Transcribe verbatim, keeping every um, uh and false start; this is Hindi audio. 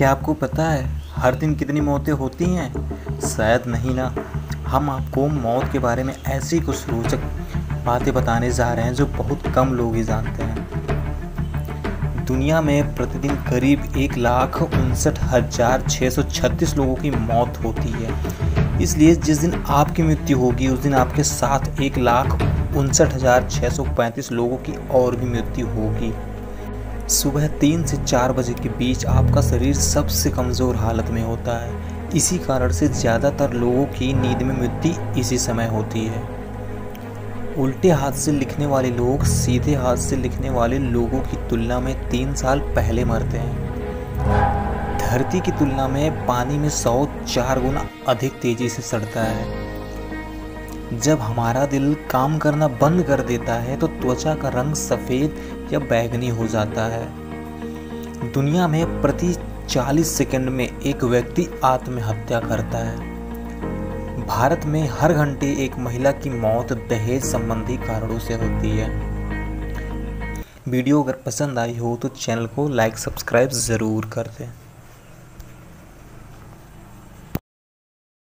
क्या आपको पता है हर दिन कितनी मौतें होती हैं? शायद नहीं ना। हम आपको मौत के बारे में ऐसी कुछ रोचक बातें बताने जा रहे हैं जो बहुत कम लोग ही जानते हैं। दुनिया में प्रतिदिन करीब एक लाख उनसठ हज़ार छः सौ छत्तीस लोगों की मौत होती है, इसलिए जिस दिन आपकी मृत्यु होगी उस दिन आपके साथ एक लाख उनसठ हज़ार छः सौ पैंतीस लोगों की और भी मृत्यु होगी। सुबह तीन से चार बजे के बीच आपका शरीर सबसे कमज़ोर हालत में होता है, इसी कारण से ज़्यादातर लोगों की नींद में मृत्यु इसी समय होती है। उल्टे हाथ से लिखने वाले लोग सीधे हाथ से लिखने वाले लोगों की तुलना में तीन साल पहले मरते हैं। धरती की तुलना में पानी में सौ चार गुना अधिक तेज़ी से सड़ता है। जब हमारा दिल काम करना बंद कर देता है तो त्वचा का रंग सफ़ेद या बैंगनी हो जाता है। दुनिया में प्रति चालीस सेकंड में एक व्यक्ति आत्महत्या करता है। भारत में हर घंटे एक महिला की मौत दहेज संबंधी कारणों से होती है। वीडियो अगर पसंद आई हो तो चैनल को लाइक सब्सक्राइब ज़रूर कर दें।